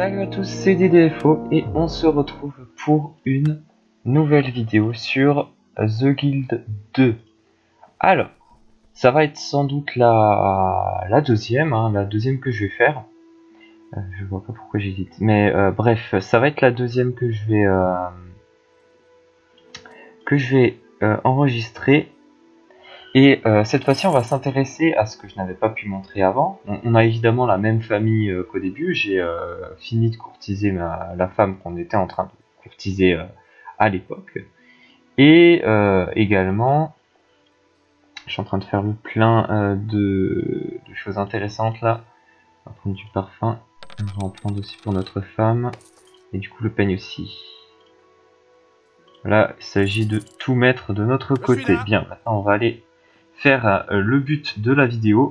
Salut à tous, c'est DDFO et on se retrouve pour une nouvelle vidéo sur The Guild 2. Alors, ça va être sans doute la deuxième que je vais faire. Je vois pas pourquoi j'hésite, mais bref, ça va être la deuxième que je vais enregistrer. Et cette fois-ci, on va s'intéresser à ce que je n'avais pas pu montrer avant. On a évidemment la même famille qu'au début. J'ai fini de courtiser la femme qu'on était en train de courtiser à l'époque. Et également, je suis en train de faire le plein de choses intéressantes là. On va prendre du parfum. On va en prendre aussi pour notre femme. Et du coup, le peigne aussi. Là, il s'agit de tout mettre de notre côté. Bien, maintenant, on va aller faire le but de la vidéo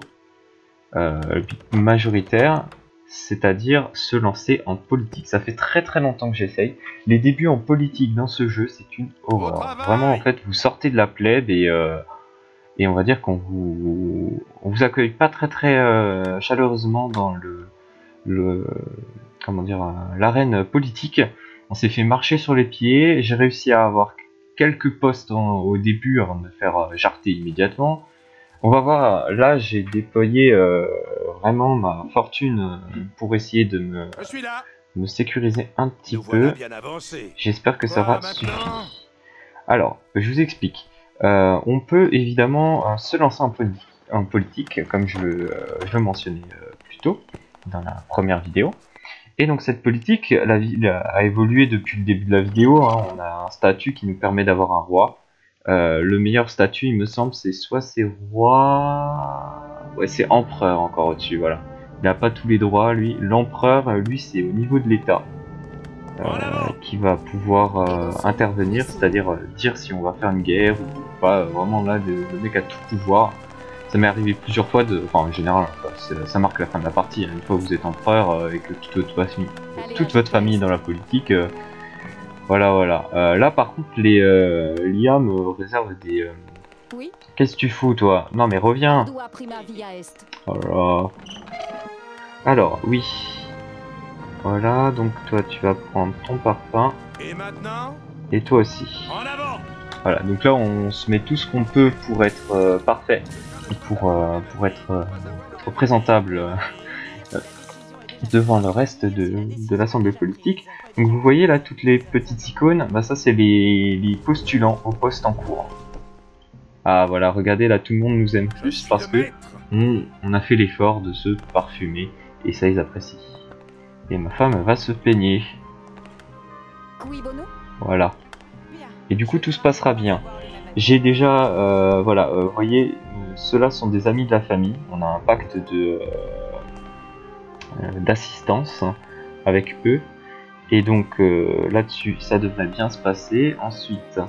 majoritaire, c'est-à-dire se lancer en politique. Ça fait très très longtemps que j'essaye. Les débuts en politique dans ce jeu, c'est une horreur. Vraiment, en fait, vous sortez de la plèbe et on va dire qu'on vous accueille pas très très chaleureusement dans l'arène politique. On s'est fait marcher sur les pieds. J'ai réussi à avoir quelques postes au début avant de me faire jarter immédiatement. On va voir, là j'ai déployé vraiment ma fortune pour essayer de me sécuriser un petit peu. J'espère que ça va suffire. Alors, je vous explique. On peut évidemment se lancer en politique, comme je le mentionnais plus tôt dans la première vidéo. Et donc cette politique, la ville a évolué depuis le début de la vidéo, hein. On a un statut qui nous permet d'avoir un roi. Le meilleur statut, il me semble, c'est soit c'est roi... Ouais, c'est empereur encore au-dessus, voilà. Il n'a pas tous les droits, lui. L'empereur, lui, c'est au niveau de l'État qui va pouvoir intervenir, c'est-à-dire dire si on va faire une guerre ou pas. Vraiment là, le mec a tout pouvoir. Ça m'est arrivé plusieurs fois, enfin en général, ça marque la fin de la partie, hein. Une fois que vous êtes empereur et que toute votre famille est dans la politique, voilà. Là par contre, l'IA me réserve des... Oui. Qu'est-ce que tu fous toi? Non mais reviens. Voilà. Alors, oui. Voilà, donc toi tu vas prendre ton parfum. Et maintenant? Et toi aussi. En avant. Voilà, donc là on se met tout ce qu'on peut pour être parfait. Pour être représentable devant le reste de l'assemblée politique. Donc vous voyez là toutes les petites icônes, bah ça c'est les postulants au poste en cours. Ah voilà, regardez là, tout le monde nous aime plus parce que on a fait l'effort de se parfumer et ça ils apprécient. Et ma femme va se peigner. Voilà. Et du coup tout se passera bien. J'ai déjà, voilà, vous voyez, ceux-là sont des amis de la famille. On a un pacte d'assistance avec eux. Et donc là-dessus, ça devrait bien se passer. Ensuite,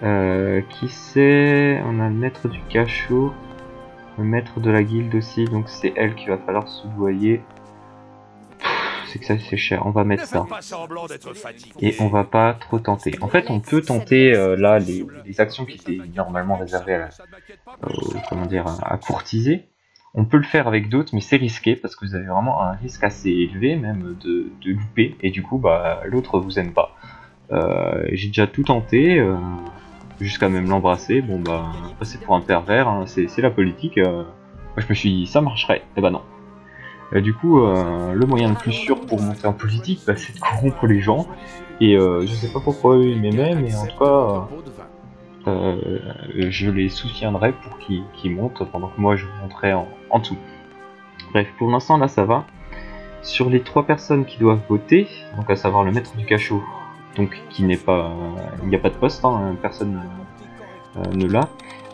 qui c'est? On a le maître du cachot, le maître de la guilde aussi. Donc c'est elle qu'il va falloir soudoyer. C'est que ça c'est cher, on va mettre ça et on va pas trop tenter. En fait on peut tenter là les actions qui étaient normalement réservées à courtiser. On peut le faire avec d'autres mais c'est risqué parce que vous avez vraiment un risque assez élevé même de louper et du coup bah l'autre vous aime pas. J'ai déjà tout tenté jusqu'à même l'embrasser. Bon bah c'est pour un pervers, hein. C'est la politique. Moi je me suis dit ça marcherait, et bah non. Du coup, le moyen le plus sûr pour monter en politique, bah, c'est de corrompre les gens. Et je sais pas pourquoi ils m'aimaient, mais en tout cas, je les soutiendrai pour qu'ils montent, pendant que moi je vous monterai en dessous. Bref, pour l'instant là ça va. Sur les trois personnes qui doivent voter, donc à savoir le maître du cachot, donc qui n'est pas, il n'y a pas de poste, hein, personne ne l'a.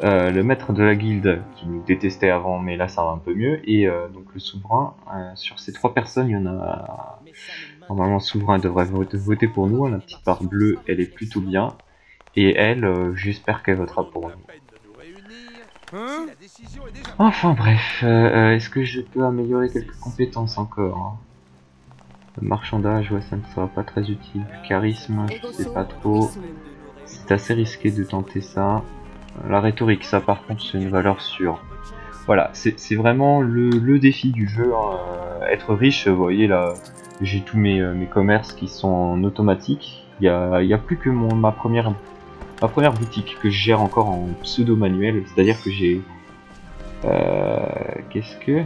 Le maître de la guilde qui nous détestait avant mais là ça va un peu mieux et donc le souverain. Sur ces trois personnes il y en a normalement, le souverain devrait voter pour nous. La petite barre bleue elle est plutôt bien et elle j'espère qu'elle votera pour nous. Enfin bref, est-ce que je peux améliorer quelques compétences encore, hein? Le marchandage, ouais, ça ne sera pas très utile. Le charisme je sais pas trop, c'est assez risqué de tenter ça. La rhétorique, ça par contre c'est une valeur sûre. Voilà, c'est vraiment le défi du jeu, hein. Être riche, vous voyez là, j'ai tous mes commerces qui sont en automatique. Il y a plus que ma première boutique que je gère encore en pseudo manuel, c'est-à-dire que j'ai qu'est-ce que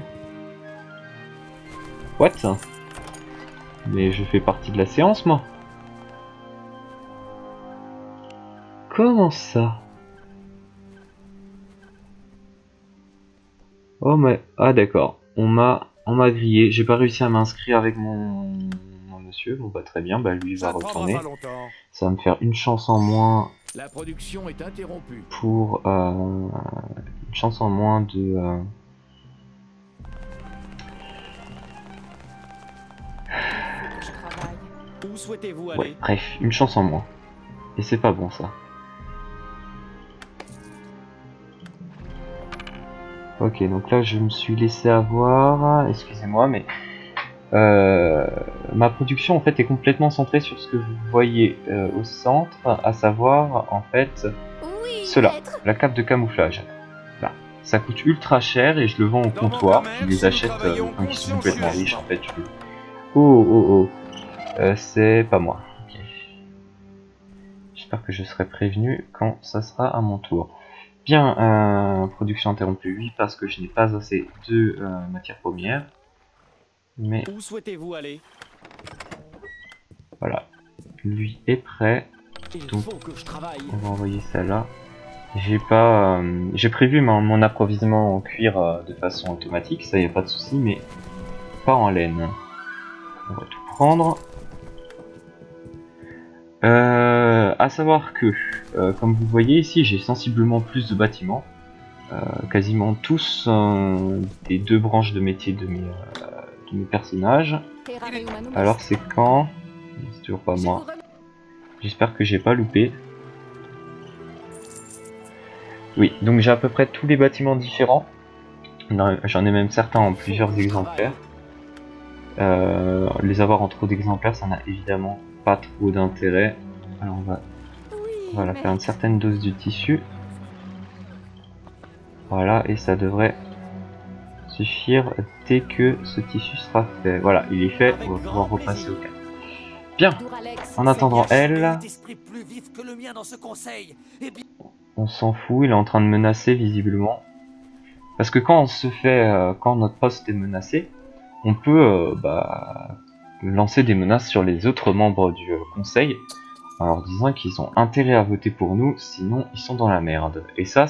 what? Mais je fais partie de la séance, moi. Comment ça? Oh mais ah d'accord, on m'a grillé. J'ai pas réussi à m'inscrire avec mon monsieur. Bon bah très bien, bah lui il va retourner. Ça va me faire une chance en moins. La production est interrompue. Pour une chance en moins de. Où souhaitez-vous aller? Ouais, bref, une chance en moins. Et c'est pas bon ça. Ok, donc là je me suis laissé avoir, excusez-moi, mais ma production en fait est complètement centrée sur ce que vous voyez au centre, à savoir en fait oui, cela, maître. La cape de camouflage. Là. Ça coûte ultra cher et je le vends au comptoir, je les achète quand ils sont complètement riches en fait. Je... c'est pas moi. Okay. J'espère que je serai prévenu quand ça sera à mon tour. Bien, production interrompue, oui, parce que je n'ai pas assez de matières premières. Mais... Où souhaitez-vous aller? Voilà, lui est prêt. Donc, on va envoyer ça là. J'ai pas... j'ai prévu mon approvisionnement en cuir de façon automatique, ça y a pas de souci, mais pas en laine. On va tout prendre. À savoir que, comme vous voyez ici, j'ai sensiblement plus de bâtiments. Quasiment tous des deux branches de métier de mes personnages. Alors c'est quand? C'est toujours pas moi. J'espère que j'ai pas loupé. Oui, donc j'ai à peu près tous les bâtiments différents. J'en ai même certains en plusieurs exemplaires. Les avoir en trop d'exemplaires, ça n'a évidemment pas trop d'intérêt. Alors on va voilà, faire une certaine dose de tissu. Voilà, et ça devrait suffire dès que ce tissu sera fait. Voilà, il est fait, on va pouvoir repasser au cadre. Bien, en attendant elle, on s'en fout, il est en train de menacer visiblement. Parce que quand on se fait, quand notre poste est menacé, on peut lancer des menaces sur les autres membres du conseil en leur disant qu'ils ont intérêt à voter pour nous, sinon ils sont dans la merde. Et ça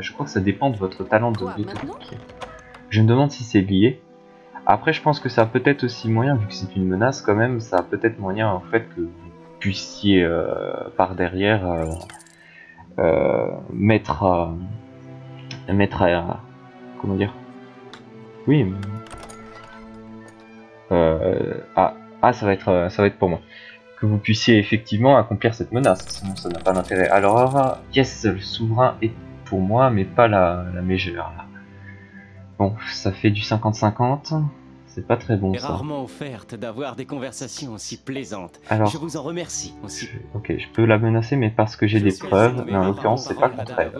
je crois que ça dépend de votre talent de rhétorique. Je me demande si c'est lié. Après je pense que ça a peut-être aussi moyen, vu que c'est une menace quand même, ça a peut-être moyen en fait que vous puissiez par derrière mettre à comment dire, oui mais... ça va être pour moi. Que vous puissiez effectivement accomplir cette menace, sinon ça n'a pas d'intérêt. Alors, yes, le souverain est pour moi, mais pas la mégère. Bon, ça fait du 50-50, c'est pas très bon ça. Rarement offerte d'avoir des conversations aussi plaisantes. Alors, je vous en remercie aussi. Ok, je peux la menacer, mais parce que j'ai des preuves, mais en l'occurrence, c'est pas le contraire.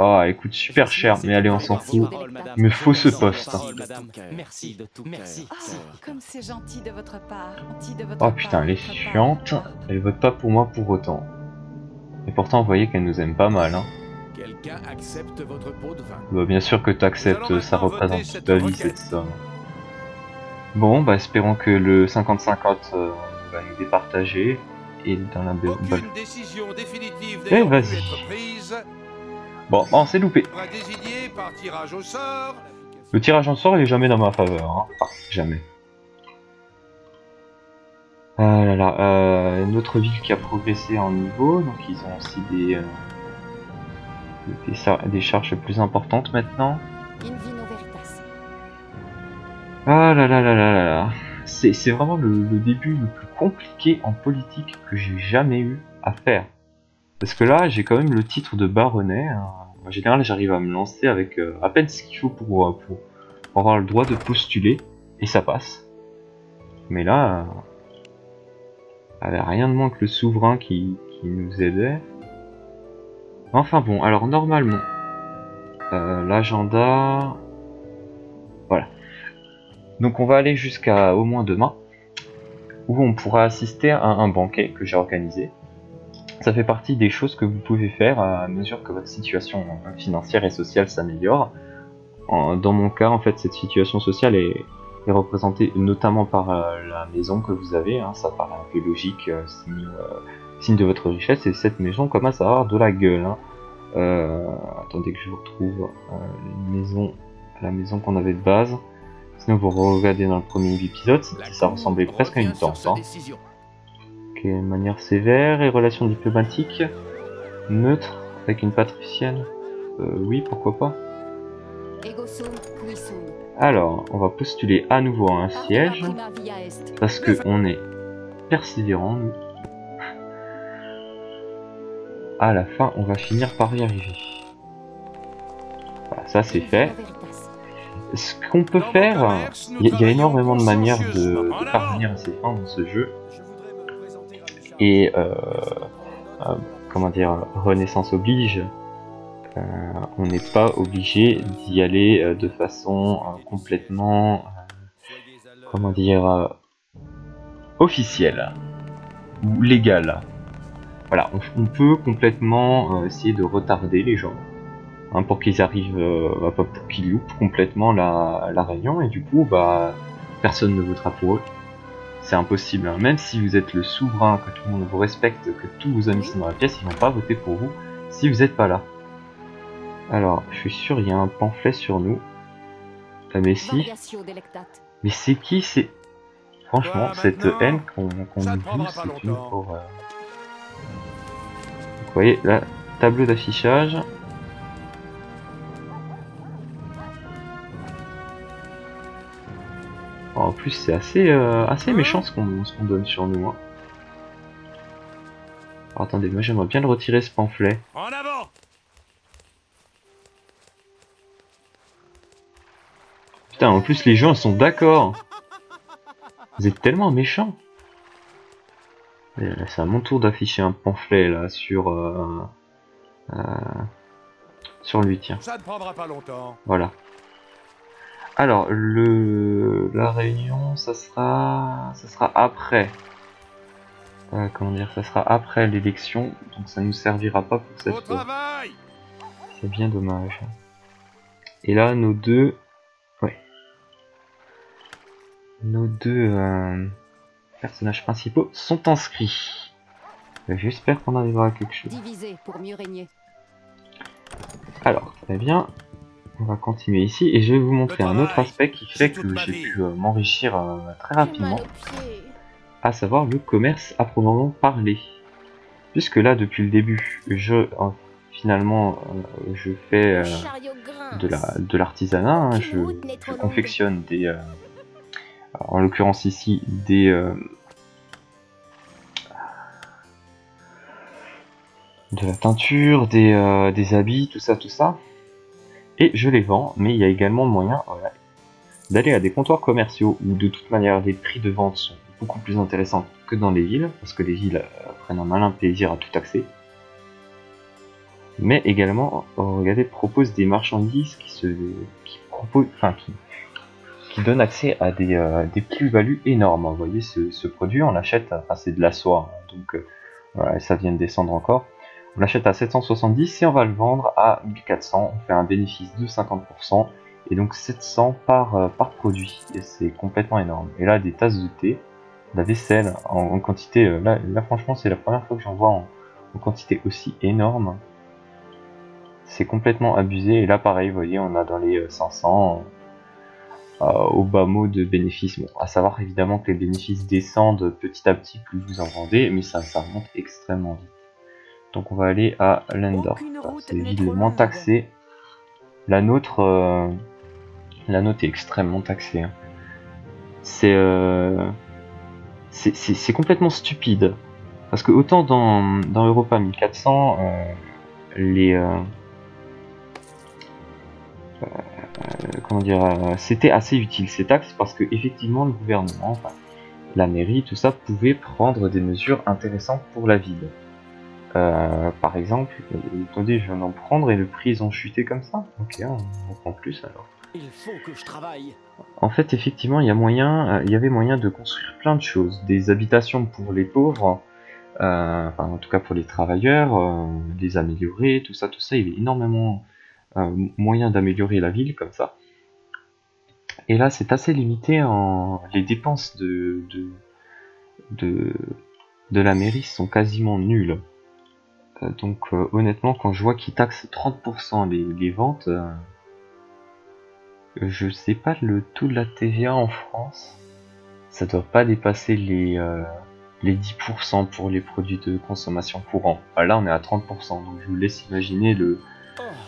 Oh, elle coûte super cher, mais allez, on s'en fout. Mais faut ce poste. Merci de tout. Merci. Comme c'est gentil de votre part. Oh putain, elle est chiante. Elle vote pas pour moi pour autant. Et pourtant, vous voyez qu'elle nous aime pas mal, hein. Quelqu'un accepte votre pot de vin. Bah, bien sûr que t'acceptes, ça représente toute ta vie cette somme. Bon, bah espérons que le 50-50 va nous départager. Et dans la bonne décision définitive des entreprises. Bon, on s'est loupé. Le tirage au sort, il est jamais dans ma faveur. Hein. Ah, jamais. Ah là là, une autre ville qui a progressé en niveau, donc ils ont aussi des charges plus importantes maintenant. Ah là là là là là là. C'est vraiment le début le plus compliqué en politique que j'ai jamais eu à faire. Parce que là, j'ai quand même le titre de baronnet. En général, j'arrive à me lancer avec à peine ce qu'il faut pour avoir le droit de postuler. Et ça passe. Mais là, avait rien de moins que le souverain qui nous aidait. Enfin bon, alors normalement, l'agenda... Voilà. Donc on va aller jusqu'à au moins demain, où on pourra assister à un banquet que j'ai organisé. Ça fait partie des choses que vous pouvez faire à mesure que votre situation financière et sociale s'améliore. Dans mon cas, en fait, cette situation sociale est représentée notamment par la maison que vous avez, hein, ça paraît un peu logique, signe de votre richesse, et cette maison commence à avoir de la gueule. Hein. Attendez que je vous retrouve la maison qu'on avait de base. Sinon vous regardez dans le premier épisode, ça ressemblait presque à une tente. Hein. Ok, manière sévère et relations diplomatiques. Neutre, avec une patricienne. Oui, pourquoi pas. Alors, on va postuler à nouveau à un siège. Parce que on est persévérant, nous. À la fin, on va finir par y arriver. Voilà, ça c'est fait. Ce qu'on peut faire, il y a énormément de manières de parvenir à ses fins dans ce jeu. Et comment dire, Renaissance oblige, on n'est pas obligé d'y aller de façon complètement, comment dire, officielle ou légale. Voilà, on peut complètement essayer de retarder les gens. Hein, pour qu'ils arrivent, pour qu'ils loupent complètement la réunion, et du coup, bah, personne ne votera pour eux. C'est impossible, hein. Même si vous êtes le souverain, que tout le monde vous respecte, que tous vos amis sont dans la pièce, ils vont pas voter pour vous si vous n'êtes pas là. Alors, je suis sûr, il y a un pamphlet sur nous. Ah, mais si. Mais c'est qui, c'est... Franchement, cette haine qu'on oublie, c'est une horreur. Vous voyez, là, tableau d'affichage. En plus, c'est assez méchant ce qu'on donne sur nous. Hein. Alors, attendez, moi j'aimerais bien le retirer, ce pamphlet. En avant. Putain, en plus les gens ils sont d'accord. Vous êtes tellement méchants. C'est à mon tour d'afficher un pamphlet là sur lui, tiens. Ça ne prendra pas longtemps. Voilà. Alors, la réunion, ça sera après. Comment dire, ça sera après l'élection, donc ça ne nous servira pas pour cette fois. C'est bien dommage. Et là, nos deux... Ouais. Nos deux personnages principaux sont inscrits. J'espère qu'on arrivera à quelque chose. Diviser pour mieux régner. Alors, très bien. On va continuer ici et je vais vous montrer un autre aspect qui fait que j'ai pu m'enrichir très rapidement, à savoir le commerce à proprement parler. Puisque là, depuis le début, je fais de l'artisanat, hein, je confectionne des, en l'occurrence ici, de la teinture, des habits, tout ça. Et je les vends, mais il y a également moyen d'aller à des comptoirs commerciaux où de toute manière les prix de vente sont beaucoup plus intéressants que dans les villes, parce que les villes prennent un malin plaisir à tout taxer. Mais également, regardez, proposent des marchandises qui donnent accès à des plus-values énormes. Vous voyez, ce produit, on l'achète, enfin c'est de la soie, donc voilà, ça vient de descendre encore. On l'achète à 770 et on va le vendre à 1400, on fait un bénéfice de 50% et donc 700 par produit, et c'est complètement énorme. Et là, des tasses de thé, de la vaisselle en quantité, là franchement c'est la première fois que j'en vois en quantité aussi énorme, c'est complètement abusé. Et là pareil, vous voyez, on a dans les 500 au bas mot de bénéfices. Bon, à savoir évidemment que les bénéfices descendent petit à petit plus vous en vendez, mais ça remonte extrêmement vite. Donc on va aller à Lendorf, c'est les villes moins taxées. La nôtre est extrêmement taxée. Hein. C'est complètement stupide. Parce que autant dans Europa 1400, comment dire, c'était assez utile ces taxes, parce que effectivement le gouvernement, enfin, la mairie, tout ça, pouvait prendre des mesures intéressantes pour la ville. Par exemple, attendez, je viens d'en prendre et le prix ils ont chuté comme ça. Ok, on prend plus alors. Il faut que je travaille. En fait, effectivement, il y a moyen, il y avait moyen de construire plein de choses, des habitations pour les pauvres, enfin, en tout cas pour les travailleurs, les améliorer, tout ça, il y avait énormément moyen d'améliorer la ville comme ça. Et là, c'est assez limité en les dépenses de la mairie sont quasiment nulles. Donc honnêtement, quand je vois qu'ils taxent 30% les ventes, je sais pas le taux de la TVA en France, ça doit pas dépasser les 10% pour les produits de consommation courant. Enfin, là on est à 30%, donc je vous laisse imaginer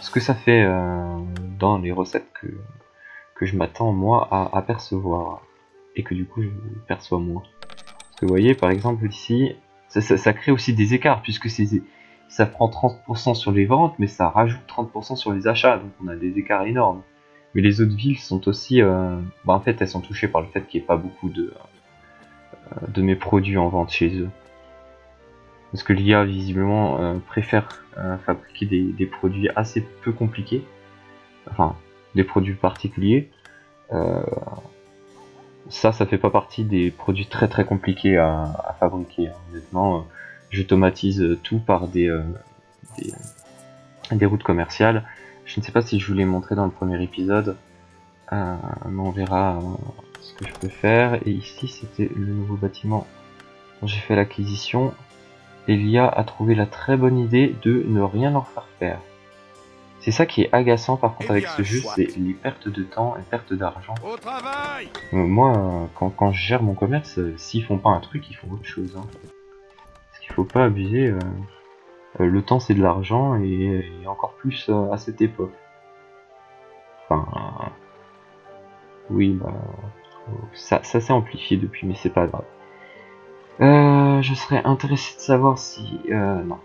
ce que ça fait dans les recettes que je m'attends moi à percevoir, et que du coup je perçois moins. Parce que vous voyez par exemple ici, ça crée aussi des écarts, puisque ça prend 30% sur les ventes, mais ça rajoute 30% sur les achats, donc on a des écarts énormes. Mais les autres villes sont aussi... bah en fait, elles sont touchées par le fait qu'il n'y ait pas beaucoup de mes produits en vente chez eux. Parce que l'IA, visiblement, préfère fabriquer des produits assez peu compliqués. Enfin, des produits particuliers. Ça fait pas partie des produits très très compliqués à fabriquer. Honnêtement, je automatise tout par des routes commerciales. Je ne sais pas si je vous l'ai montré dans le premier épisode, mais on verra ce que je peux faire. Et ici, c'était le nouveau bâtiment dont j'ai fait l'acquisition. Et l'IA a trouvé la très bonne idée de ne rien leur faire faire. C'est ça qui est agaçant par contre avec ce jeu, c'est les pertes de temps et pertes d'argent. Moi, quand je gère mon commerce, s'ils font pas un truc, ils font autre chose. Hein. Parce qu'il faut pas abuser... le temps c'est de l'argent, et encore plus à cette époque. Enfin... oui, bah... ça s'est amplifié depuis, mais c'est pas grave. Je serais intéressé de savoir si... non.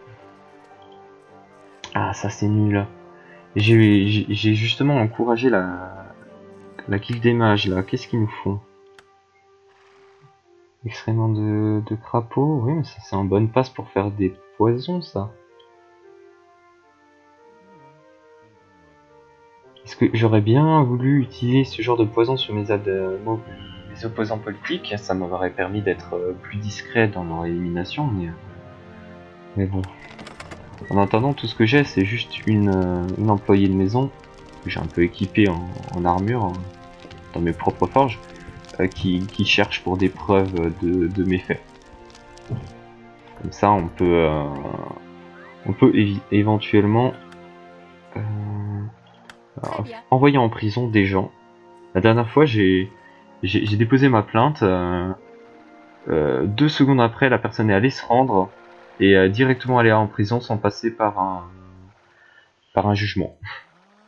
Ah, ça c'est nul. J'ai justement encouragé la guilde des mages, là. Qu'est-ce qu'ils nous font? Extrêmement de crapauds. Oui, mais ça c'est en bonne passe pour faire des poisons, ça. Est-ce que j'aurais bien voulu utiliser ce genre de poison sur mes opposants politiques? Ça m'aurait permis d'être plus discret dans leur élimination, mais bon. En attendant, tout ce que j'ai, c'est juste une employée de maison, que j'ai un peu équipée en armure, dans mes propres forges, qui cherche pour des preuves de mes faits. Comme ça, on peut éventuellement envoyer en prison des gens. La dernière fois, j'ai déposé ma plainte. 2 secondes après, la personne est allée se rendre et directement aller en prison sans passer par un jugement.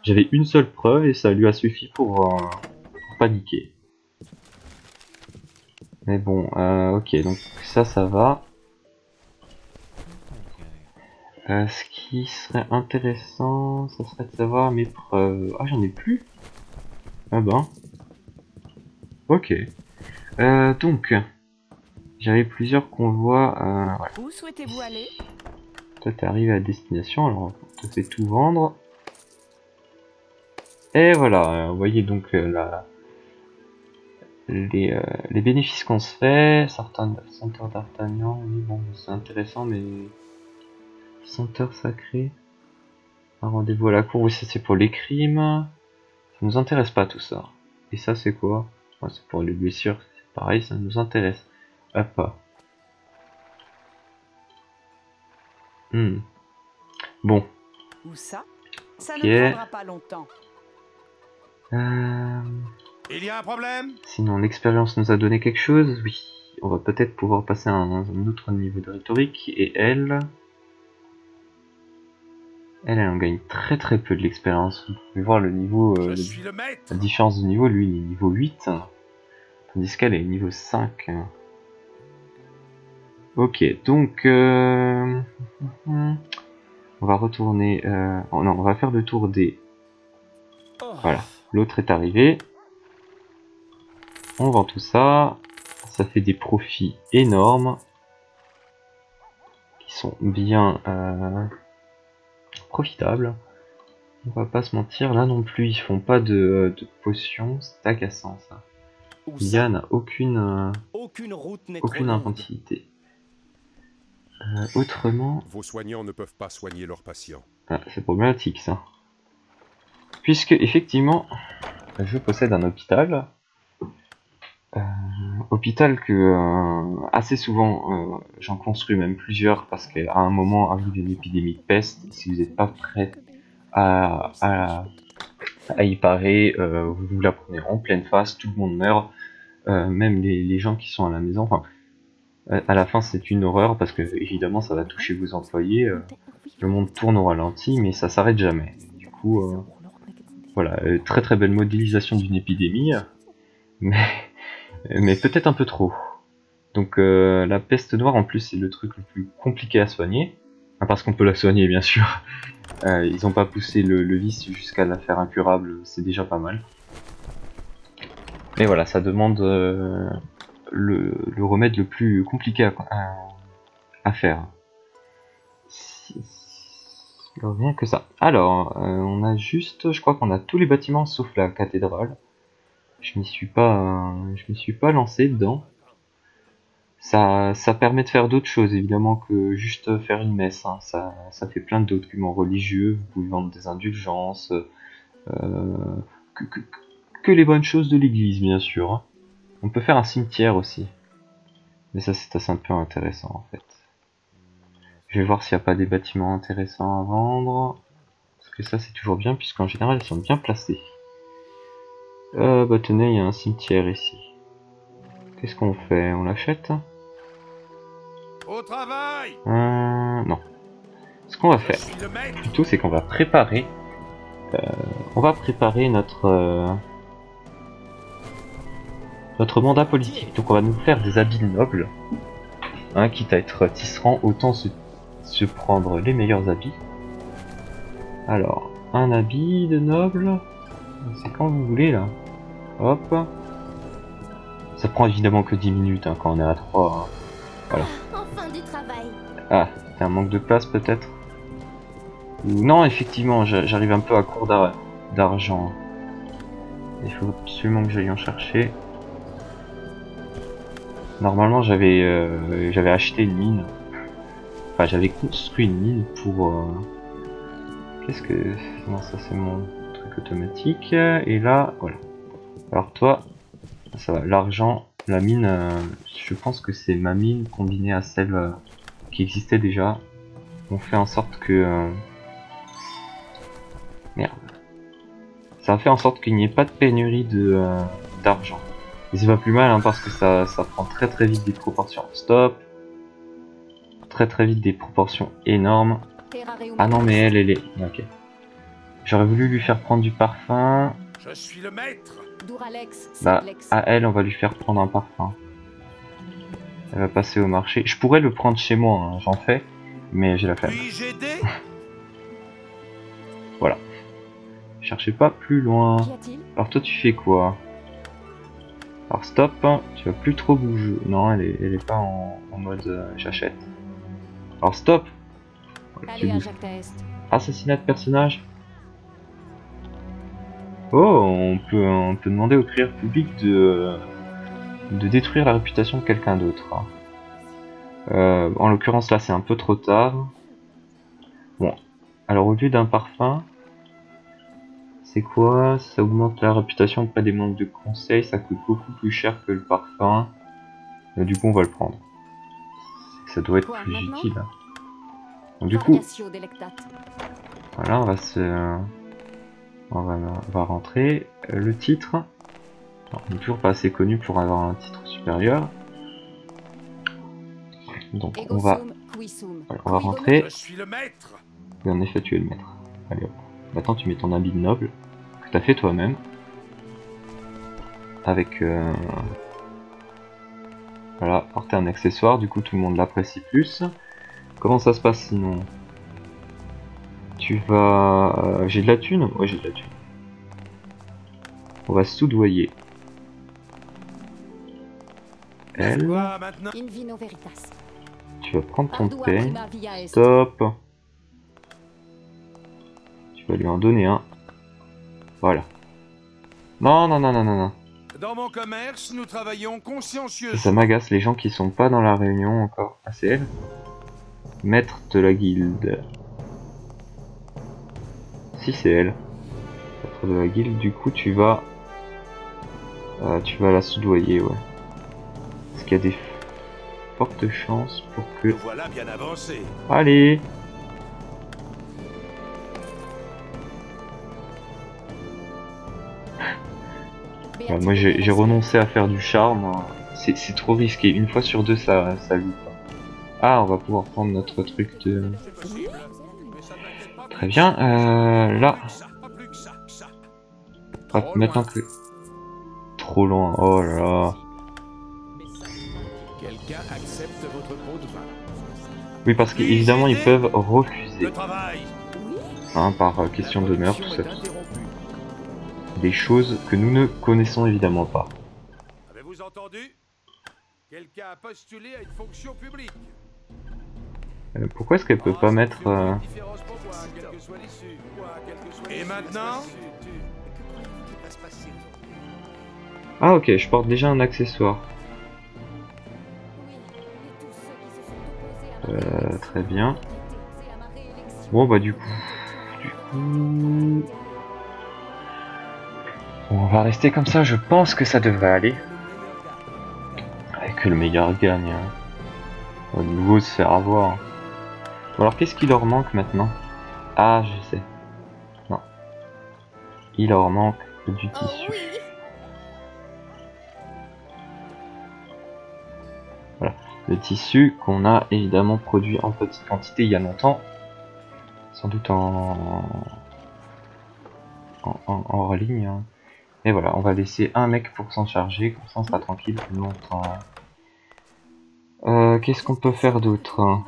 J'avais une seule preuve et ça lui a suffi pour paniquer. Mais bon, ok, donc ça va. Ce qui serait intéressant, ça serait de savoir mes preuves. Ah, j'en ai plus. Ah ben. Ok. Donc, j'avais plusieurs convois. Où souhaitez-vous aller? Toi, t'es arrivé à destination, alors on te fait tout vendre. Et voilà, vous voyez donc les bénéfices qu'on se fait. Certains senteurs d'Artagnan, oui, bon, c'est intéressant, mais... senteur sacré, un rendez-vous à la cour, oui ça c'est pour les crimes, ça nous intéresse pas tout ça. Et ça c'est quoi? Enfin, c'est pour les blessures, c'est pareil, ça nous intéresse. Hop. Bon. Où ça? Ça okay. Ne prendra pas longtemps. Il y a un problème? Sinon l'expérience nous a donné quelque chose, oui. On va peut-être pouvoir passer à un autre niveau de rhétorique, et elle en gagne très très peu de l'expérience. Vous pouvez voir le niveau, la différence de niveau, lui il est niveau 8, tandis qu'elle est niveau 5. Ok, donc on va retourner, non, on va faire le tour des... Voilà, l'autre est arrivé. On vend tout ça, ça fait des profits énormes, qui sont bien... profitable. On va pas se mentir, là non plus, ils font pas de potions, c'est agaçant ça. Lia n'a aucune inventivité. Autrement... Vos soignants ne peuvent pas soigner leurs patients. Ah, c'est problématique ça. Puisque effectivement, je possède un hôpital. Hôpital que assez souvent j'en construis même plusieurs parce qu'à un moment arrive une épidémie de peste. Si vous n'êtes pas prêt à y parer, vous la prenez en pleine face, tout le monde meurt, même les gens qui sont à la maison. Enfin, à la fin c'est une horreur parce que évidemment ça va toucher vos employés, le monde tourne au ralenti mais ça s'arrête jamais. Du coup voilà, très très belle modélisation d'une épidémie, mais peut-être un peu trop. Donc la peste noire en plus c'est le truc le plus compliqué à soigner, parce qu'on peut la soigner bien sûr. Ils n'ont pas poussé le vice jusqu'à la faire incurable, c'est déjà pas mal. Mais voilà, ça demande le remède le plus compliqué à faire. Rien que ça. Alors, on a juste, je crois qu'on a tous les bâtiments sauf la cathédrale. Je m'y suis pas lancé dedans. Ça permet de faire d'autres choses évidemment que juste faire une messe, hein. Ça fait plein de documents religieux, vous pouvez vendre des indulgences, que les bonnes choses de l'église bien sûr. Hein. On peut faire un cimetière aussi, mais ça c'est assez un peu intéressant en fait. Je vais voir s'il n'y a pas des bâtiments intéressants à vendre, parce que ça c'est toujours bien puisqu'en général ils sont bien placés. Bah tenez, il y a un cimetière ici. Qu'est-ce qu'on fait? On l'achète? Au travail. Non. Ce qu'on va faire, plutôt, c'est qu'on va préparer. On va préparer notre mandat politique. Donc, on va nous faire des habits nobles. Hein, quitte à être tisserand, autant se prendre les meilleurs habits. Alors, un habit de noble. C'est quand vous voulez là. Hop. Ça prend évidemment que 10 minutes hein, quand on est à 3. Hein. Voilà. Enfin du travail. Ah, t'as un manque de place peut-être? Non, effectivement, j'arrive un peu à court d'argent. Il faut absolument que j'aille en chercher. Normalement, j'avais acheté une mine. Enfin, j'avais construit une mine pour... Qu'est-ce que... Non, ça c'est mon truc automatique. Et là, voilà. Alors toi... Ça va, l'argent, la mine, je pense que c'est ma mine combinée à celle qui existait déjà. On fait en sorte que... Merde. Ça fait en sorte qu'il n'y ait pas de pénurie d'argent. Et c'est pas plus mal hein, parce que ça prend très très vite des proportions. Stop. Très très vite des proportions énormes. Ah non mais elle est... Ok. J'aurais voulu lui faire prendre du parfum. Je suis le maître. Bah, à elle, on va lui faire prendre un parfum. Elle va passer au marché. Je pourrais le prendre chez moi, hein, j'en fais, mais j'ai la flemme. Voilà. Cherchez pas plus loin. Alors toi, tu fais quoi? Alors stop, hein, tu vas plus trop bouger. Non, elle est pas en mode j'achète. Alors stop. Voilà, assassinat de personnage. Oh, on peut demander au crieur public de détruire la réputation de quelqu'un d'autre. En l'occurrence, là, c'est un peu trop tard. Bon, alors au lieu d'un parfum, c'est quoi? Ça augmente la réputation auprès des membres de conseil, ça coûte beaucoup plus cher que le parfum. Et du coup, on va le prendre. Ça doit être plus utile. Hein. Donc, du coup, voilà, on va se... On va rentrer. Le titre. Alors, on n'est toujours pas assez connu pour avoir un titre supérieur. Donc on va rentrer. Et en effet tu es le maître. Allez hop. Maintenant tu mets ton habit de noble. Que t'as fait toi-même. Avec voilà, porter un accessoire, du coup tout le monde l'apprécie plus. Comment ça se passe sinon? Tu vas... j'ai de la thune? Ouais, j'ai de la thune. On va soudoyer. Elle... Tu vas prendre ton pain. Stop. Tu va lui en donner un. Voilà. Non, non, non, non, non, non. Dans mon commerce, nous travaillons consciencieusement. Ça m'agace les gens qui sont pas dans la réunion encore. ACL. Maître de la guilde. Si c'est elle. Maître de la guilde, du coup tu vas la soudoyer, ouais. Parce qu'il y a des fortes chances pour que... Voilà bien avancé. Allez. Bah, moi j'ai renoncé à faire du charme, c'est trop risqué, une fois sur deux ça, ça loupe. Ah, on va pouvoir prendre notre truc de... Très bien, là... Hop, maintenant que... Trop loin, oh là là... Oui, parce qu'évidemment ils peuvent refuser. Hein, par question d'honneur, tout ça. Des choses que nous ne connaissons évidemment pas. Avez-vous entendu? Quelqu'un a postulé à une fonction publique. Pourquoi est-ce qu'elle peut pas mettre... Et maintenant? Ah ok, je porte déjà un accessoire. Très bien. Bon bah du coup... On va rester comme ça, je pense que ça devrait aller. Avec le meilleur gagne. Hein. On va de nouveau se faire avoir. Alors qu'est-ce qui leur manque maintenant? Ah, je sais. Non. Il leur manque du tissu. Voilà. Le tissu qu'on a évidemment produit en petite quantité il y a longtemps. Sans doute en ligne. Hein. Et voilà, on va laisser un mec pour s'en charger, comme ça on sera tranquille plus longtemps. Qu'est-ce qu'on peut faire d'autre?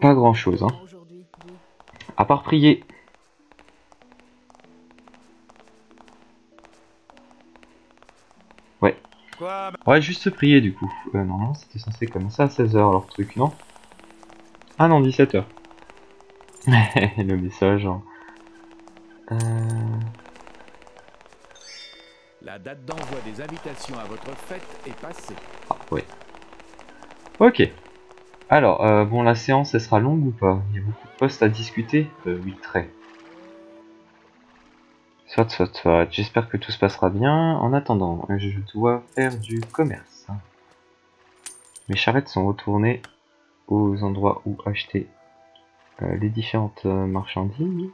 Pas grand chose, hein. À part prier. Ouais. Ouais, juste se prier du coup. Normalement c'était censé commencer à 16h leur truc, non? Ah non, 17h. Le message... Hein. La date d'envoi des invitations à votre fête est passée. Ah ouais. Ok. Alors bon, la séance elle sera longue ou pas? Il y a beaucoup de postes à discuter. Oui, très. Soit. J'espère que tout se passera bien. En attendant, je dois faire du commerce. Mes charrettes sont retournées aux endroits où acheter les différentes marchandises.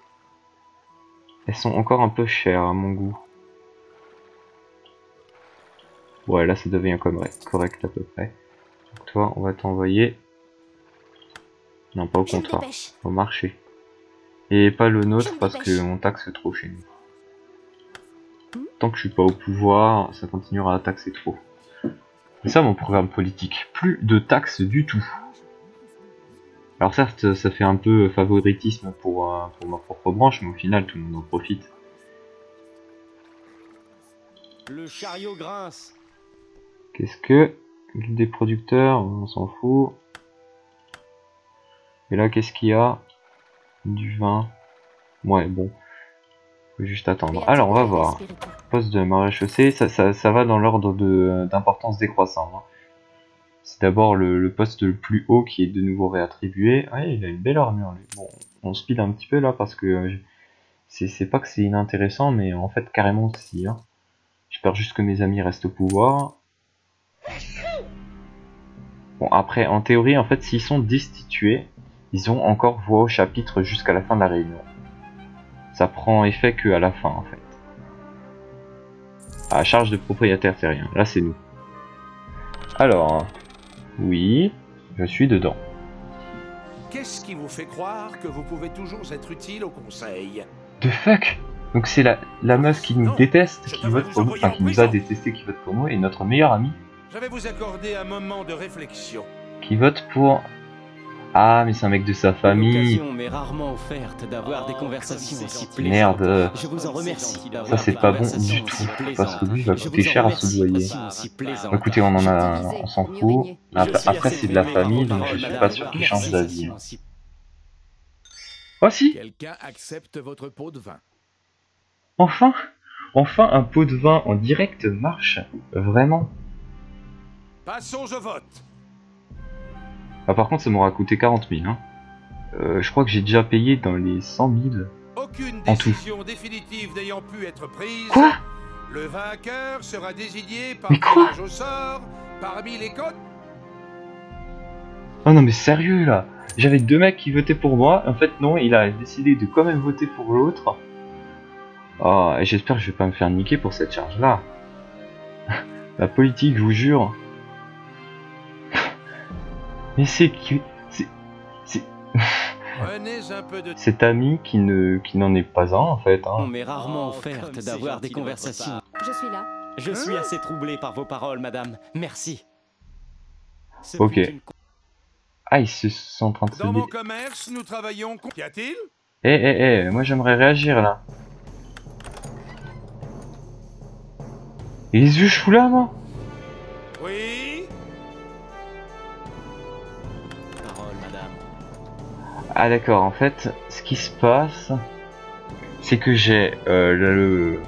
Elles sont encore un peu chères à mon goût. Ouais, là ça devient correct à peu près. Donc toi, on va t'envoyer... Non, pas au comptoir, au marché. Et pas le nôtre parce que on taxe trop chez nous. Tant que je suis pas au pouvoir, ça continuera à taxer trop. C'est ça mon programme politique. Plus de taxes du tout. Alors certes, ça fait un peu favoritisme pour ma propre branche, mais au final, tout le monde en profite. Le chariot grince. Qu'est-ce que... Guilde des producteurs, on s'en fout. Et là, qu'est-ce qu'il y a? Du vin. Ouais, bon. Faut juste attendre. Alors, on va voir. Poste de maréchaussée, ça va dans l'ordre d'importance décroissante. Hein. C'est d'abord le poste le plus haut qui est de nouveau réattribué. Ouais, il a une belle armure lui. Bon, on speed un petit peu là parce que c'est pas que c'est inintéressant, mais en fait carrément si. Hein. J'espère juste que mes amis restent au pouvoir. Bon, après en théorie en fait s'ils sont destitués, ils ont encore voix au chapitre jusqu'à la fin de la réunion. Ça prend effet que à la fin en fait. À charge de propriétaire terrien. Là c'est nous. Alors. Oui, je suis dedans. Qu'est-ce qui vous fait croire que vous pouvez toujours être utile au conseil? The fuck? Donc c'est la meuf qui nous déteste, qui vote pour nous, enfin qui nous a détesté, qui vote pour nous, et notre meilleur ami. Je vais vous accorder un moment de réflexion. Qui vote pour... Ah, mais c'est un mec de sa famille. Merde. Ça, c'est pas bon du tout. Parce que lui, il va coûter cher à se doyer. Écoutez, on s'en fout. Après, c'est de la famille, donc je suis pas sûr qu'il change d'avis. Oh si. Quelqu'un accepte votre pot de vin. Enfin, un pot de vin en direct marche vraiment. Passons, je vote. Ah, par contre, ça m'aura coûté 40 000. Hein. Je crois que j'ai déjà payé dans les 100 000. Aucune décision définitive n'ayant pu être prise. Quoi? Le vainqueur sera désigné par tirage au sort parmi les codes. Oh non mais sérieux là, j'avais deux mecs qui votaient pour moi, en fait non, il a décidé de quand même voter pour l'autre. Oh, et j'espère que je vais pas me faire niquer pour cette charge là. La politique, je vous jure. Mais c'est qui... Cet ami qui n'en est pas un en fait. Hein. On m'est rarement offerte d'avoir des conversations. Je suis là. Je suis assez troublé par vos paroles, madame. Merci. Ok. Ah, ils se sont en train de se dire. Dans mon commerce, nous travaillons. Qu'y a-t-il ? Eh, moi j'aimerais réagir là. Et les yeux chou là, moi. Oui. Parole, madame. Ah d'accord, en fait, ce qui se passe, c'est que j'ai le...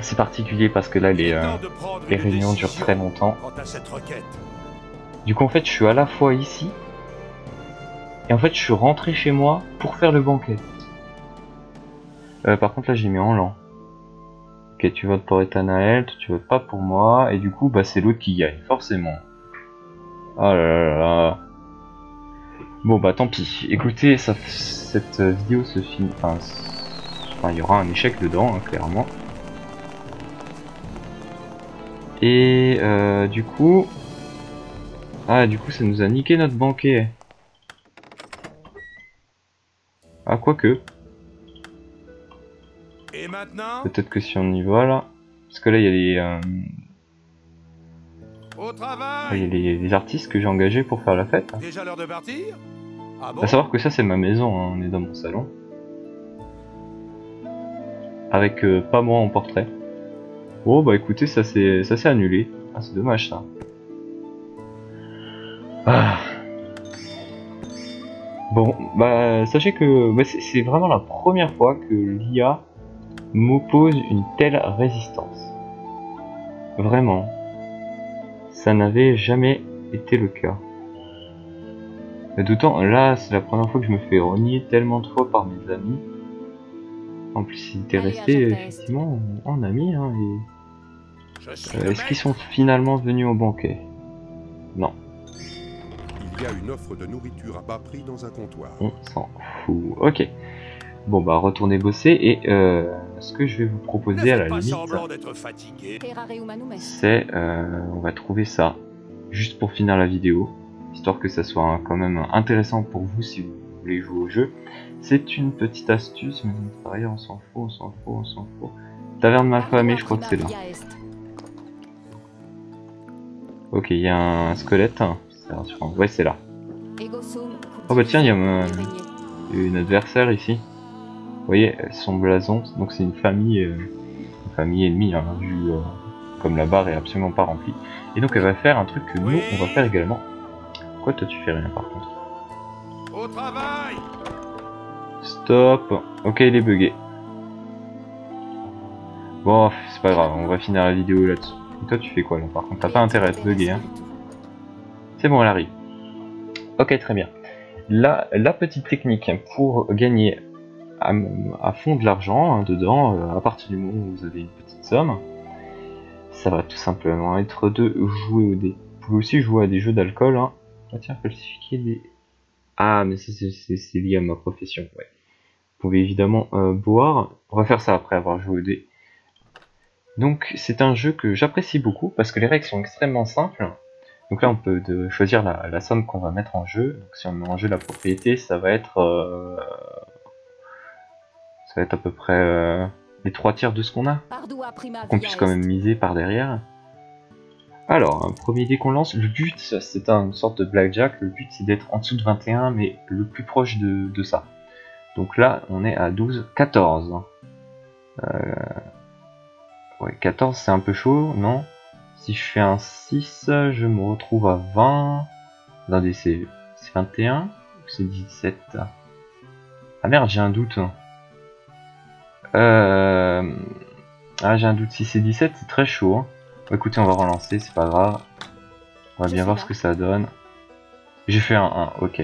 C'est particulier parce que là, les réunions durent très longtemps. Du coup, en fait, je suis à la fois ici, et en fait, je suis rentré chez moi pour faire le banquet. Par contre, là, j'ai mis en lent. Ok, tu votes pour Ethanael, tu votes pas pour moi, et du coup, bah, c'est l'autre qui gagne, forcément. Oh là là là. Bon bah tant pis, écoutez, ça, cette vidéo se finit, enfin il y aura un échec dedans, hein, clairement. Et du coup... Ah du coup ça nous a niqué notre banquet. Ah quoique. Peut-être que si on y va là... Parce que là il y a les... Il y a les artistes que j'ai engagés pour faire la fête. Déjà l'heure de partir ? Ah bon ? À savoir que ça c'est ma maison, hein. On est dans mon salon. Avec pas moi en portrait. Oh bah écoutez, ça c'est annulé. Ah c'est dommage ça. Ah. Bon bah sachez que bah, c'est vraiment la première fois que l'IA m'oppose une telle résistance. Vraiment. Ça n'avait jamais été le cas. D'autant, là, c'est la première fois que je me fais rogner tellement de fois par mes amis. En plus, ils étaient restés effectivement en amis. Hein, et... Est-ce qu'ils sont finalement venus au banquet? Non. Il y a une offre de nourriture à bas prix dans un comptoir. On s'en fout. Ok. Bon bah retournez bosser et ce que je vais vous proposer à la limite, c'est on va trouver ça juste pour finir la vidéo, histoire que ça soit quand même intéressant pour vous si vous voulez jouer au jeu. C'est une petite astuce, mais pareil on s'en fout, Taverne malfamée, je crois que c'est là. Ok, il y a un squelette, c'est rassurant. Ouais c'est là. Oh bah tiens, il y a une adversaire ici. Vous voyez son blason, donc c'est une famille ennemie, hein, vu comme la barre est absolument pas remplie. Et donc elle va faire un truc que nous on va faire également. Pourquoi toi tu fais rien par contre? Au travail. Stop. Ok, il est bugué. Bon, c'est pas grave, on va finir la vidéo là-dessus. Et toi tu fais quoi là par contre? T'as pas intérêt à te bugger, hein. C'est bon, elle arrive. Ok, très bien. Là, la petite technique pour gagner à fond de l'argent, hein, dedans, à partir du moment où vous avez une petite somme, ça va tout simplement être de jouer au dé. Vous pouvez aussi jouer à des jeux d'alcool, hein. Ah tiens, falsifier des... Ah, mais ça c'est lié à ma profession, ouais. Vous pouvez évidemment boire, on va faire ça après avoir joué au dé. Donc c'est un jeu que j'apprécie beaucoup parce que les règles sont extrêmement simples. Donc là on peut choisir la somme qu'on va mettre en jeu. Donc si on met en jeu la propriété, ça va être... ça va être à peu près les 3 tiers de ce qu'on a, qu'on puisse quand même miser par derrière. Alors, un premier dé qu'on lance, le but, c'est une sorte de blackjack, le but c'est d'être en dessous de 21, mais le plus proche de ça. Donc là, on est à 12, 14. Ouais, 14 c'est un peu chaud, non? Si je fais un 6, je me retrouve à 20. Attendez, c'est 21 ou c'est 17? Ah merde, j'ai un doute. Ah, j'ai un doute. Si c'est 17, c'est très chaud. Hein. Bah, écoutez, on va relancer, c'est pas grave. On va bien voir ce que ça donne. J'ai fait un 1, ok.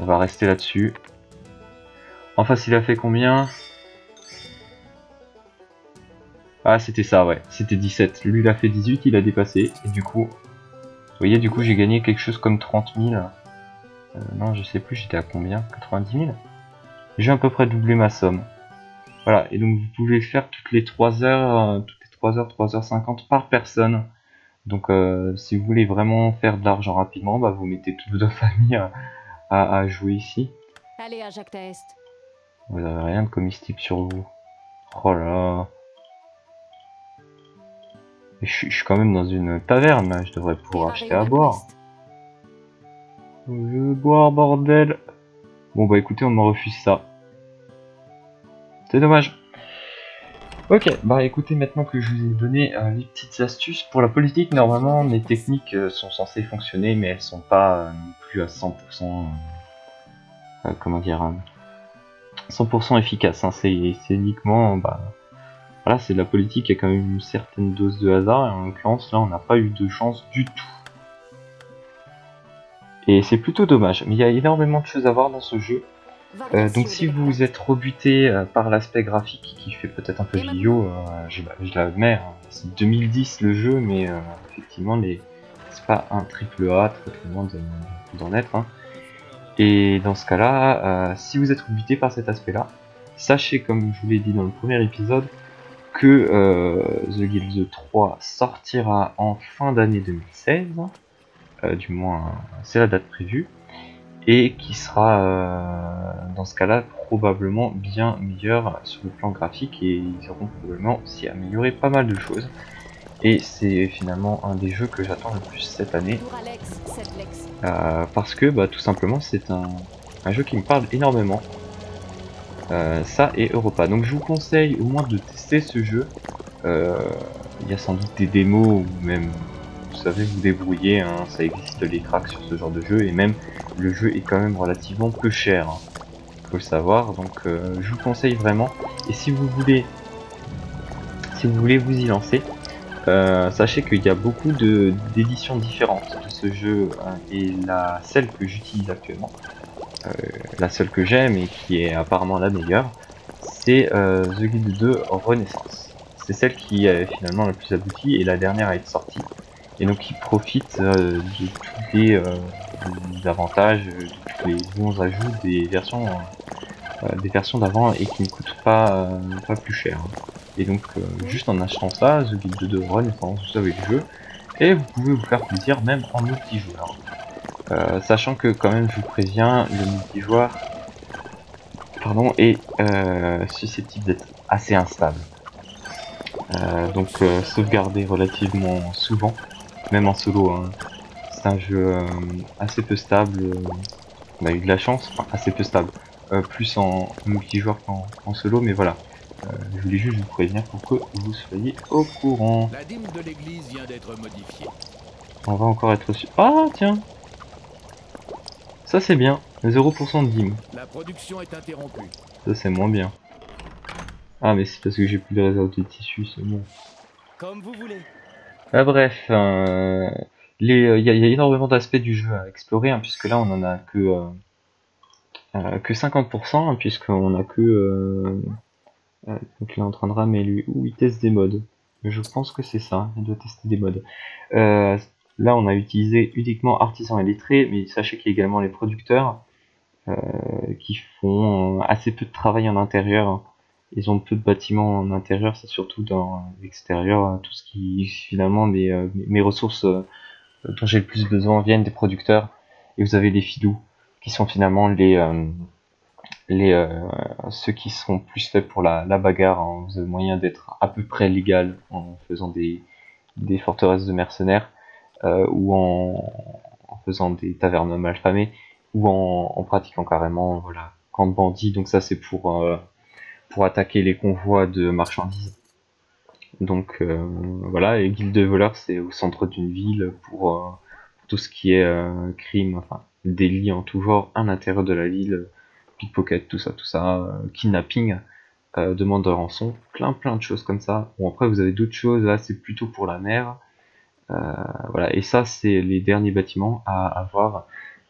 On va rester là-dessus. En face, il a fait combien? Ah, c'était ça, ouais. C'était 17. Lui, il a fait 18, il a dépassé. Et du coup... Vous voyez, du coup, j'ai gagné quelque chose comme 30 000. Non, je sais plus, j'étais à combien? 90 000? J'ai à peu près doublé ma somme. Voilà, et donc vous pouvez faire toutes les 3 heures, 3h50 par personne. Donc si vous voulez vraiment faire de l'argent rapidement, bah, vous mettez toute votre famille à jouer ici. Allez, à Jacques Taest. Vous avez rien de comestible sur vous. Oh là. Je suis quand même dans une taverne, là. Je devrais pouvoir acheter à boire. Je veux boire, bordel. Bon bah écoutez, on me refuse ça. C'est dommage. Ok, bah écoutez, maintenant que je vous ai donné les petites astuces pour la politique, normalement mes techniques sont censées fonctionner, mais elles sont pas non plus à 100%, comment dire, 100% efficaces, hein. C'est uniquement, bah, voilà, c'est de la politique, il y a quand même une certaine dose de hasard, et en l'occurrence là on n'a pas eu de chance du tout. Et c'est plutôt dommage, mais il y a énormément de choses à voir dans ce jeu. Donc si vous êtes rebuté par l'aspect graphique qui fait peut-être un peu vieillot, je l'admets, hein. C'est 2010 le jeu, mais effectivement c'est pas un triple A, très loin d'en être, hein. Et dans ce cas là, si vous êtes rebuté par cet aspect là, sachez, comme je vous l'ai dit dans le premier épisode, que The Guild 3 sortira en fin d'année 2016, du moins c'est la date prévue, et qui sera dans ce cas-là probablement bien meilleur sur le plan graphique, et ils auront probablement aussi amélioré pas mal de choses. Et c'est finalement un des jeux que j'attends le plus cette année, parce que bah, tout simplement c'est un jeu qui me parle énormément, ça et Europa. Donc je vous conseille au moins de tester ce jeu, il y a sans doute des démos ou même... Vous savez vous débrouiller, hein, ça existe les cracks sur ce genre de jeu, et même le jeu est quand même relativement peu cher, hein, faut le savoir, donc je vous conseille vraiment. Et si vous voulez vous y lancer, sachez qu'il y a beaucoup d'éditions différentes de ce jeu, hein, et celle que j'utilise actuellement, la seule que j'aime et qui est apparemment la meilleure, c'est The Guild 2 Renaissance. C'est celle qui est finalement la plus aboutie et la dernière à être sortie. Et donc il profite de tous les avantages, de tous les bons ajouts des versions d'avant, et qui ne coûtent pas plus cher. Et donc juste en achetant ça, The Guild 2 Renaissance, vous savez le jeu, et vous pouvez vous faire plaisir même en multijoueur. Sachant que quand même, je vous préviens, le multijoueur est susceptible d'être assez instable. Donc sauvegarder relativement souvent. Même en solo, hein. C'est un jeu assez peu stable, on a eu de la chance, enfin assez peu stable, plus en multijoueur qu'en solo, mais voilà, je voulais juste vous prévenir pour que vous soyez au courant. La dîme de l'église vient d'être modifiée. On va encore être sur... Ah tiens, ça c'est bien, 0% de dîme. La production est interrompue. Ça c'est moins bien. Ah mais c'est parce que j'ai plus de réserve de tissu, c'est bon. Comme vous voulez. Ah, bref, y a énormément d'aspects du jeu à explorer, hein, puisque là on en a que 50%, hein, puisqu'on a que... donc là on est en train de ramer lui, où il teste des modes. Je pense que c'est ça, il doit tester des modes. Là on a utilisé uniquement artisans et lettrés, mais sachez qu'il y a également les producteurs qui font assez peu de travail en intérieur. Ils ont peu de bâtiments en intérieur, c'est surtout dans l'extérieur, tout ce qui, finalement, mes ressources dont j'ai le plus besoin viennent des producteurs. Et vous avez les fidous, qui sont finalement ceux qui sont plus faits pour la bagarre, hein. Vous avez moyen d'être à peu près légal en faisant des forteresses de mercenaires, ou en faisant des tavernes malfamées, ou en pratiquant carrément, voilà, camp de bandits. Donc ça c'est pour attaquer les convois de marchandises. Donc voilà, et guilde de voleurs, c'est au centre d'une ville pour tout ce qui est crime, enfin, délits en tout genre à l'intérieur de la ville, pickpocket, tout ça, kidnapping, demande de rançon, plein de choses comme ça. Bon, après vous avez d'autres choses, là c'est plutôt pour la mer, voilà, et ça c'est les derniers bâtiments à avoir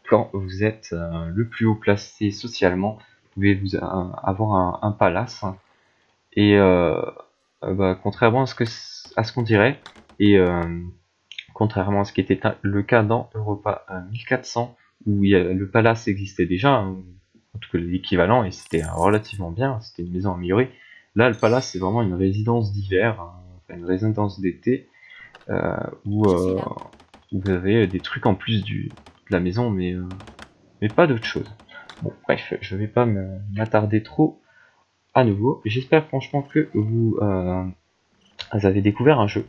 quand vous êtes le plus haut placé socialement. Vous pouvez vous avoir un palace, et contrairement à ce qu'on dirait, et contrairement à ce qui était le cas dans Europa 1400, où le palace existait déjà, en tout cas l'équivalent, et c'était relativement bien, c'était une maison améliorée. Là, le palace, c'est vraiment une résidence d'hiver, une résidence d'été, où vous avez des trucs en plus de la maison, mais pas d'autre chose. Bon, bref, je vais pas m'attarder trop à nouveau. J'espère franchement que vous avez découvert un jeu,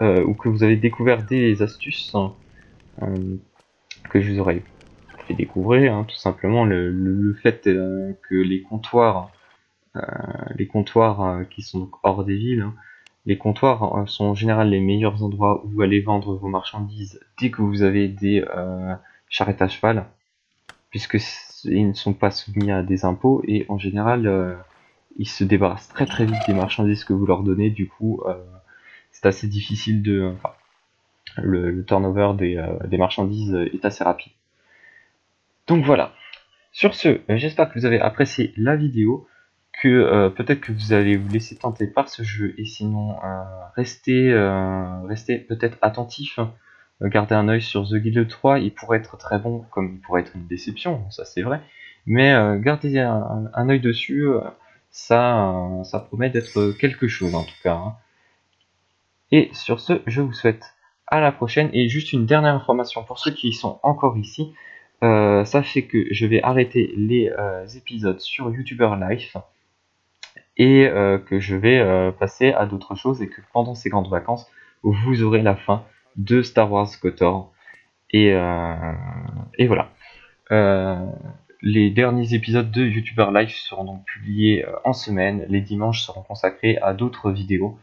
ou que vous avez découvert des astuces que je vous aurais fait découvrir, tout simplement le fait que les comptoirs qui sont donc hors des villes, les comptoirs sont en général les meilleurs endroits où aller vendre vos marchandises dès que vous avez des charrettes à cheval, puisque ils ne sont pas soumis à des impôts, et en général ils se débarrassent très vite des marchandises que vous leur donnez. Du coup c'est assez difficile de... Enfin, le turnover des marchandises est assez rapide. Donc voilà. Sur ce, j'espère que vous avez apprécié la vidéo, que peut-être que vous allez vous laisser tenter par ce jeu, et sinon restez peut-être attentif, gardez un œil sur The Guild 3, il pourrait être très bon comme il pourrait être une déception, ça c'est vrai, mais gardez un œil dessus, ça promet d'être quelque chose en tout cas. Et sur ce, je vous souhaite à la prochaine. Et juste une dernière information pour ceux qui sont encore ici, sachez que je vais arrêter les épisodes sur YouTuber Life, et que je vais passer à d'autres choses, et que pendant ces grandes vacances, vous aurez la fin de Star Wars Kotor, et voilà. Les derniers épisodes de YouTuber Life seront donc publiés en semaine, les dimanches seront consacrés à d'autres vidéos,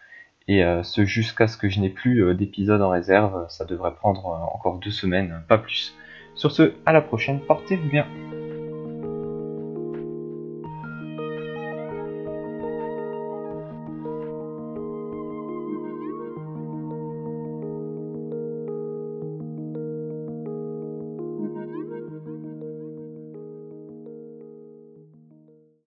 et ce jusqu'à ce que je n'ai plus d'épisodes en réserve. Ça devrait prendre encore 2 semaines, pas plus. Sur ce, à la prochaine, portez-vous bien.